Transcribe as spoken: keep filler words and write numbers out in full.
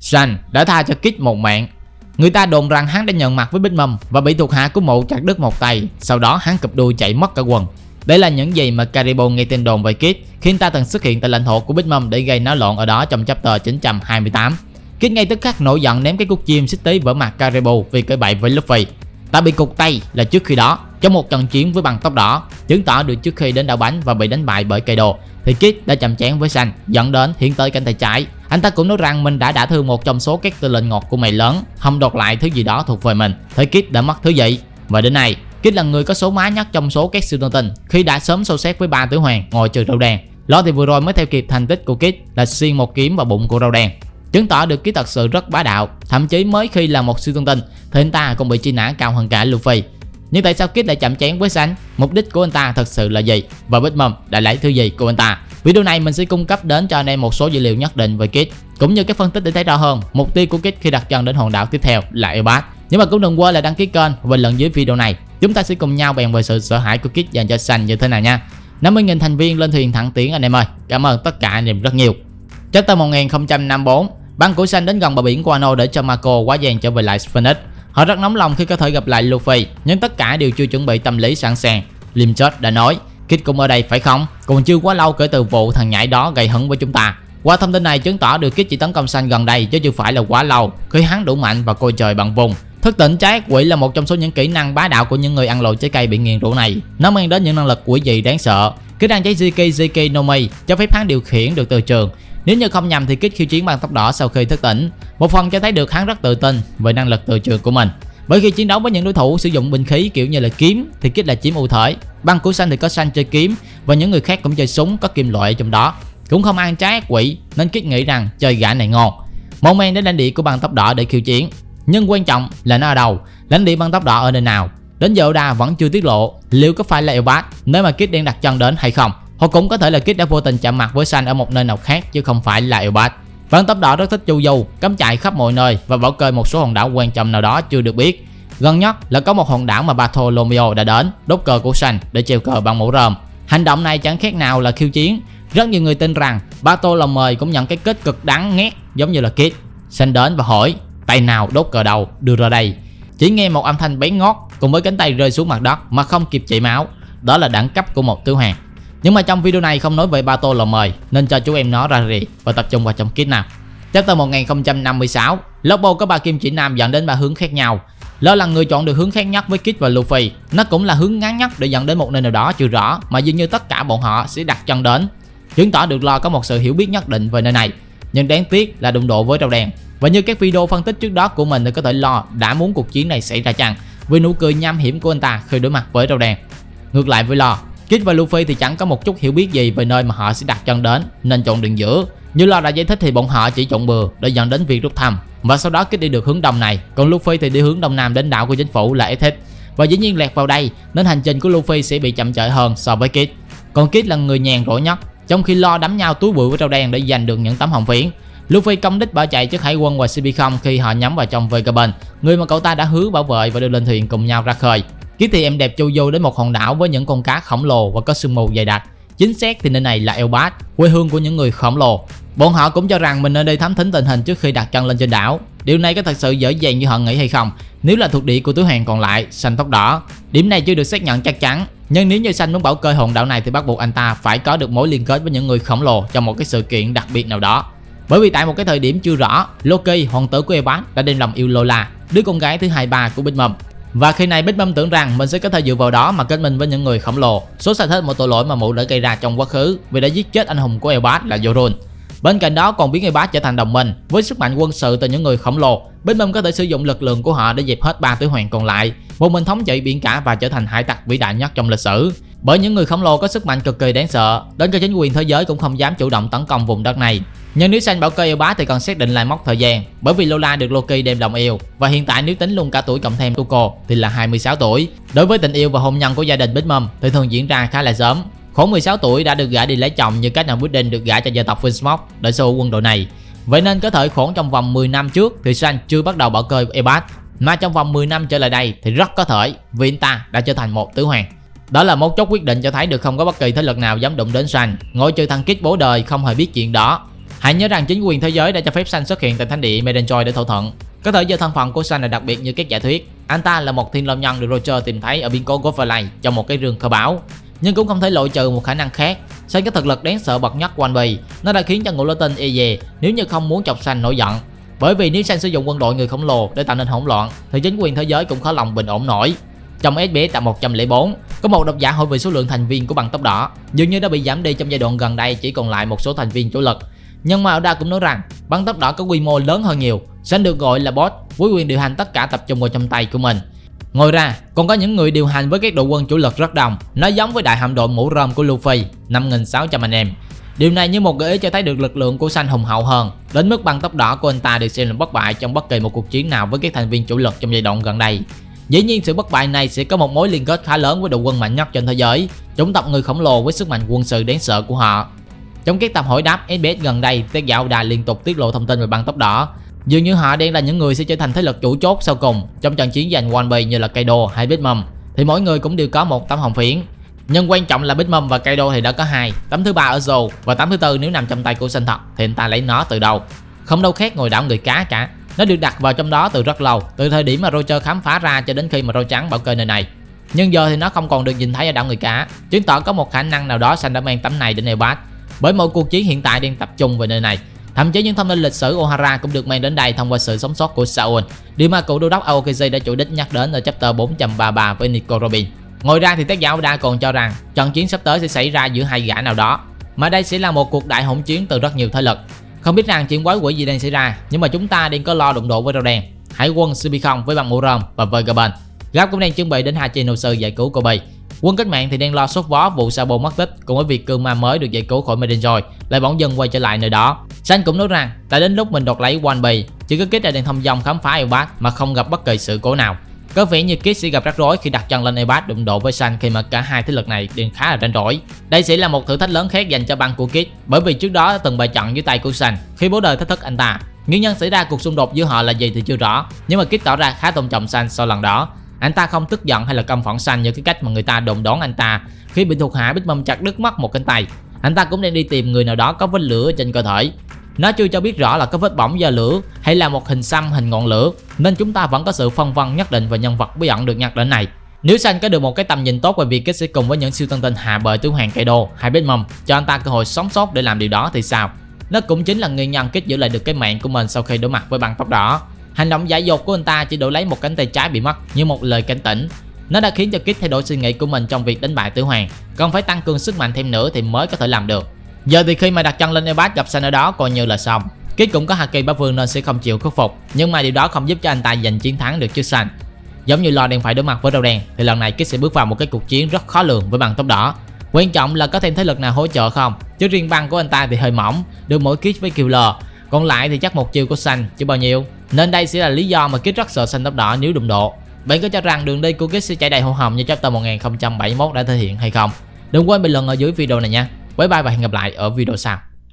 Shanks đã tha cho Kid một mạng. Người ta đồn rằng hắn đã nhận mặt với Big Mom và bị thuộc hạ của mụ chặt đứt một tay, sau đó hắn cụp đuôi chạy mất cả quần. Đây là những gì mà Caribou nghe tin đồn về Kid khi anh ta từng xuất hiện tại lãnh thổ của Big Mom để gây náo loạn ở đó trong chapter chín trăm hai mươi tám. Kid ngay tức khắc nổi giận ném cái cục chim xích tí vỡ mặt Caribou vì cãi bậy với Luffy. Ta bị cụt tay là trước khi đó trong một trận chiến với bằng tóc đỏ, chứng tỏ được trước khi đến đảo bánh và bị đánh bại bởi Kaido thì Kid đã chạm trán với Shanks, dẫn đến hiện tới cánh tay trái. Anh ta cũng nói rằng mình đã đả thương một trong số các tư lệnh ngọt của mày lớn, hòng đoạt lại thứ gì đó thuộc về mình. Thế Kid đã mất thứ gì? Và đến nay Kid là người có số má nhất trong số các siêu tân tinh khi đã sớm sâu xét với ba tử hoàng ngồi trừ râu đen. Lo thì vừa rồi mới theo kịp thành tích của Kid là xuyên một kiếm vào bụng của râu đen, chứng tỏ được Kid thật sự rất bá đạo. Thậm chí mới khi là một siêu tân tinh thì anh ta còn bị truy nã cao hơn cả Luffy. Nhưng tại sao Kid lại chạm trán với Shanks? Mục đích của anh ta thật sự là gì? Và Big Mom đã lấy thứ gì của anh ta? Video này mình sẽ cung cấp đến cho anh em một số dữ liệu nhất định về Kid, cũng như các phân tích để thấy rõ hơn mục tiêu của Kid khi đặt chân đến hòn đảo tiếp theo là Elbaf. Nhưng mà cũng đừng quên là đăng ký kênh và bình luận dưới video này. Chúng ta sẽ cùng nhau bàn về sự sợ hãi của Kid dành cho Shanks như thế nào nha. năm mươi nghìn thành viên lên thuyền thẳng tiến anh em ơi. Cảm ơn tất cả anh em rất nhiều. Chapter một nghìn không trăm năm mươi tư. Băng của Shanks đến gần bờ biển Wano để cho Marco quá gian trở về lại Phoenix. Họ rất nóng lòng khi có thể gặp lại Luffy, nhưng tất cả đều chưa chuẩn bị tâm lý sẵn sàng. Lim Chot đã nói, Kid cũng ở đây phải không? Còn chưa quá lâu kể từ vụ thằng nhãi đó gây hấn với chúng ta. Qua thông tin này chứng tỏ được Kid chỉ tấn công Shanks gần đây chứ chưa phải là quá lâu, khi hắn đủ mạnh và coi trời bằng vùng. Thức tỉnh trái quỷ là một trong số những kỹ năng bá đạo của những người ăn lồi trái cây bị nghiền rũ này. Nó mang đến những năng lực quỷ dị đáng sợ. Kỹ năng trái Jiki Jiki no Mi cho phép hắn điều khiển được từ trường. Nếu như không nhầm thì Kid khiêu chiến bằng tóc đỏ sau khi thức tỉnh, một phần cho thấy được hắn rất tự tin về năng lực từ trường của mình. Bởi khi chiến đấu với những đối thủ sử dụng binh khí kiểu như là kiếm thì Kid là chiếm ưu thế. Băng của Shanks thì có Shanks chơi kiếm và những người khác cũng chơi súng có kim loại ở trong đó. Cũng không ăn trái ác quỷ nên Kid nghĩ rằng chơi gã này ngon. Mong men đến lãnh địa của băng tóc đỏ để khiêu chiến. Nhưng quan trọng là nó ở đâu, lãnh địa băng tóc đỏ ở nơi nào. Đến giờ Oda vẫn chưa tiết lộ liệu có phải là Elbaf nơi mà Kid đang đặt chân đến hay không. Hoặc cũng có thể là Kid đã vô tình chạm mặt với Shanks ở một nơi nào khác chứ không phải là Elbaf. Băng tóc đỏ rất thích chu du, cắm trại khắp mọi nơi và bảo kê một số hòn đảo quan trọng nào đó chưa được biết. Gần nhất là có một hòn đảo mà Bartolomeo đã đến đốt cờ của Shanks để treo cờ bằng mũ rơm. Hành động này chẳng khác nào là khiêu chiến. Rất nhiều người tin rằng Bartolomeo cũng nhận cái kết cực đắng ngét giống như là Kid. Shanks đến và hỏi, tay nào đốt cờ đầu đưa ra đây. Chỉ nghe một âm thanh bén ngót cùng với cánh tay rơi xuống mặt đất mà không kịp chảy máu. Đó là đẳng cấp của một tứ hoàng. Nhưng mà trong video này không nói về Bartolomeo nên cho chú em nó ra rìa và tập trung vào trong Kid nào. Chapter một nghìn không trăm năm mươi sáu. Lobo có ba kim chỉ nam dẫn đến ba hướng khác nhau. Lola là người chọn được hướng khác nhất với Kid và Luffy. Nó cũng là hướng ngắn nhất để dẫn đến một nơi nào đó chưa rõ mà dường như tất cả bọn họ sẽ đặt chân đến. Chứng tỏ được Lo có một sự hiểu biết nhất định về nơi này. Nhưng đáng tiếc là đụng độ với râu đen. Và như các video phân tích trước đó của mình thì có thể Lo đã muốn cuộc chiến này xảy ra chăng vì nụ cười nham hiểm của anh ta khi đối mặt với râu đen. Ngược lại với Lo, Kid và Luffy thì chẳng có một chút hiểu biết gì về nơi mà họ sẽ đặt chân đến nên chọn đường giữa. Như Lo đã giải thích thì bọn họ chỉ chọn bừa để dẫn đến việc rút thăm và sau đó Kid đi được hướng đông này, còn Luffy thì đi hướng đông nam đến đảo của chính phủ là Essex. Và dĩ nhiên lẹt vào đây nên hành trình của Luffy sẽ bị chậm chạp hơn so với Kid. Còn Kid là người nhàn rỗi nhất, trong khi Lo đấm nhau túi bụi với râu đen để giành được những tấm hồng phiến. Luffy công đích bỏ chạy trước hải quân và xê pê không khi họ nhắm vào trong Vegabond, người mà cậu ta đã hứa bảo vệ và đưa lên thuyền cùng nhau ra khơi. Kid thì em đẹp chu du đến một hòn đảo với những con cá khổng lồ và có sương mù dày đặc. Chính xác thì nơi này là Elbaf, quê hương của những người khổng lồ. Bọn họ cũng cho rằng mình nên đi thám thính tình hình trước khi đặt chân lên trên đảo. Điều này có thật sự dễ dàng như họ nghĩ hay không? Nếu là thuộc địa của tứ hoàng còn lại, Shanks tóc đỏ, điểm này chưa được xác nhận chắc chắn. Nhưng nếu như Shanks muốn bảo kê hòn đảo này thì bắt buộc anh ta phải có được mối liên kết với những người khổng lồ trong một cái sự kiện đặc biệt nào đó. Bởi vì tại một cái thời điểm chưa rõ, Loki, hoàng tử của Elbaf, đã đem lòng yêu Lola, đứa con gái thứ hai ba của Big Mom. Và khi này Big Mom tưởng rằng mình sẽ có thể dựa vào đó mà kết minh với những người khổng lồ, số sạch hết một tội lỗi mà mụ đã gây ra trong quá khứ vì đã giết chết anh hùng của Elbaf là Zoro. Bên cạnh đó còn biến Elbaf trở thành đồng minh. Với sức mạnh quân sự từ những người khổng lồ, Big Mom có thể sử dụng lực lượng của họ để dẹp hết ba tứ hoàng còn lại, một mình thống trị biển cả và trở thành hải tặc vĩ đại nhất trong lịch sử. Bởi những người khổng lồ có sức mạnh cực kỳ đáng sợ, đến cả chính quyền thế giới cũng không dám chủ động tấn công vùng đất này. Nhưng nếu Shanks bảo kê Elbaf thì cần xác định lại mốc thời gian, bởi vì Lola được Loki đem lòng yêu và hiện tại nếu tính luôn cả tuổi cộng thêm của cô thì là hai mươi sáu tuổi. Đối với tình yêu và hôn nhân của gia đình Big Mom thì thường diễn ra khá là sớm. Khoảng mười sáu tuổi đã được gả đi lấy chồng như cách nào quyết định được gả cho gia tộc Vinsmoke để sở hữu quân đội này. Vậy nên có thể khoảng trong vòng mười năm trước thì Shanks chưa bắt đầu bảo kê Elbaf, mà trong vòng mười năm trở lại đây thì rất có thể vì anh ta đã trở thành một tứ hoàng. Đó là một chốt quyết định cho thấy được không có bất kỳ thế lực nào dám đụng đến Shanks, ngoại trừ thằng Kid bố đời không hề biết chuyện đó. Hãy nhớ rằng chính quyền thế giới đã cho phép Shanks xuất hiện tại thánh địa Maidenjoy để thỏa thuận. Có thể do thân phận của Shanks là đặc biệt như các giả thuyết, anh ta là một thiên long nhân được Roger tìm thấy ở biến cố Gophalay trong một cái rương khởi báo. Nhưng cũng không thể loại trừ một khả năng khác, Shanks có thực lực đáng sợ bậc nhất của One Piece, nó đã khiến cho ngũ Latin e dè nếu như không muốn chọc Shanks nổi giận. Bởi vì nếu Shanks sử dụng quân đội người khổng lồ để tạo nên hỗn loạn, thì chính quyền thế giới cũng khó lòng bình ổn nổi. Trong S B S tập một trăm lẻ bốn, có một độc giả hỏi về số lượng thành viên của băng tóc đỏ, dường như đã bị giảm đi trong giai đoạn gần đây, chỉ còn lại một số thành viên chủ lực. Nhưng mà Oda cũng nói rằng băng tóc đỏ có quy mô lớn hơn nhiều, Shanks được gọi là boss với quyền điều hành tất cả tập trung vào trong tay của mình. Ngoài ra, còn có những người điều hành với các đội quân chủ lực rất đông, nó giống với đại hạm đội mũ rơm của Luffy, năm nghìn sáu trăm anh em. Điều này như một gợi ý cho thấy được lực lượng của Shanks hùng hậu hơn, đến mức băng tóc đỏ của anh ta được xem là bất bại trong bất kỳ một cuộc chiến nào với các thành viên chủ lực trong giai đoạn gần đây. Dĩ nhiên sự bất bại này sẽ có một mối liên kết khá lớn với đội quân mạnh nhất trên thế giới, chủng tộc người khổng lồ với sức mạnh quân sự đáng sợ của họ. Trong các tập hỏi đáp S B S gần đây, tác giả Oda liên tục tiết lộ thông tin về băng tóc đỏ. Dường như họ đang là những người sẽ trở thành thế lực chủ chốt sau cùng trong trận chiến giành One Piece như là Kaido hay Big Mom, thì mỗi người cũng đều có một tấm hồng phiến. Nhưng quan trọng là Big Mom và Kaido thì đã có hai, tấm thứ ba ở Zoro và tấm thứ tư nếu nằm trong tay của Shanks thật thì anh ta lấy nó từ đâu? Không đâu khác ngồi đảo người cá cả. Nó được đặt vào trong đó từ rất lâu, từ thời điểm mà Roger khám phá ra cho đến khi mà râu trắng bảo kê nơi này. Nhưng giờ thì nó không còn được nhìn thấy ở đảo người cá, chứng tỏ có một khả năng nào đó Shanks đã mang tấm này đến Elbaf. Bởi mọi cuộc chiến hiện tại đang tập trung về nơi này. Thậm chí những thông tin lịch sử Ohara cũng được mang đến đây thông qua sự sống sót của Saul, điều mà cựu đô đốc Aokiji đã chủ đích nhắc đến ở chapter bốn trăm ba mươi ba với Nico Robin. Ngoài ra thì tác giả Oda còn cho rằng trận chiến sắp tới sẽ xảy ra giữa hai gã nào đó, mà đây sẽ là một cuộc đại hỗn chiến từ rất nhiều thế lực. Không biết rằng chuyện quái quỷ gì đang xảy ra, nhưng mà chúng ta đang có lo đụng độ với râu đen, hải quân Sibicon với băng mũ rơm và Vagaban. Gap cũng đang chuẩn bị đến Hachinosu giải cứu Kobe. Quân cách mạng thì đang lo sốt vó vụ Sabo mất tích cùng với việc cương ma mới được giải cứu khỏi Maidenjoy lại bỗng dưng quay trở lại nơi đó. Shanks cũng nói rằng đã đến lúc mình đoạt lấy One Piece, chỉ có Kid là đang thông dòng khám phá Elbaf mà không gặp bất kỳ sự cố nào. Có vẻ như Kid sẽ gặp rắc rối khi đặt chân lên Elbaf đụng độ với Shanks khi mà cả hai thế lực này đang khá là ranh rỗi. Đây sẽ là một thử thách lớn khác dành cho băng của Kid, bởi vì trước đó từng bại trận dưới tay của Shanks khi bố đời thách thức anh ta. Nguyên nhân xảy ra cuộc xung đột giữa họ là gì thì chưa rõ, nhưng mà Kid tỏ ra khá tôn trọng Shanks sau lần đó. Anh ta không tức giận hay là căm phẫn Shanks như cái cách mà người ta đồn đoán anh ta khi bị thuộc hạ Big Mom chặt đứt mất một cánh tay. Anh ta cũng đang đi tìm người nào đó có vết lửa trên cơ thể. Nó chưa cho biết rõ là có vết bỏng do lửa hay là một hình xăm hình ngọn lửa, nên chúng ta vẫn có sự phân vân nhất định về nhân vật bí ẩn được nhắc đến này. Nếu Shanks có được một cái tầm nhìn tốt về việc Kid sẽ cùng với những siêu tân tinh hạ bờ tứ hoàng Kaido hay Big Mom cho anh ta cơ hội sống sót để làm điều đó thì sao? Nó cũng chính là nguyên nhân Kid giữ lại được cái mạng của mình sau khi đối mặt với băng tóc đỏ. Hành động giải dột của anh ta chỉ đổi lấy một cánh tay trái bị mất như một lời cảnh tỉnh. Nó đã khiến cho Kid thay đổi suy nghĩ của mình trong việc đánh bại tứ hoàng, còn phải tăng cường sức mạnh thêm nữa thì mới có thể làm được. Giờ thì khi mà đặt chân lên Elbaf gặp Shanks ở đó coi như là xong. Kid cũng có haki bá vương nên sẽ không chịu khuất phục, nhưng mà điều đó không giúp cho anh ta giành chiến thắng được trước Shanks. Giống như Lola đang phải đối mặt với râu đen, thì lần này Kid sẽ bước vào một cái cuộc chiến rất khó lường với băng tóc đỏ. Quan trọng là có thêm thế lực nào hỗ trợ không, chứ riêng băng của anh ta thì hơi mỏng, được mỗi Kid với Killer, còn lại thì chắc một chiều của Shanks chứ bao nhiêu. Nên đây sẽ là lý do mà Kid rất sợ Shanks tóc đỏ nếu đụng độ. Bạn có cho rằng đường đi của Kid sẽ chảy đầy hổ hồng như chapter một nghìn không trăm bảy mươi mốt đã thể hiện hay không? Đừng quên bình luận ở dưới video này nha. Bye bye và hẹn gặp lại ở video sau.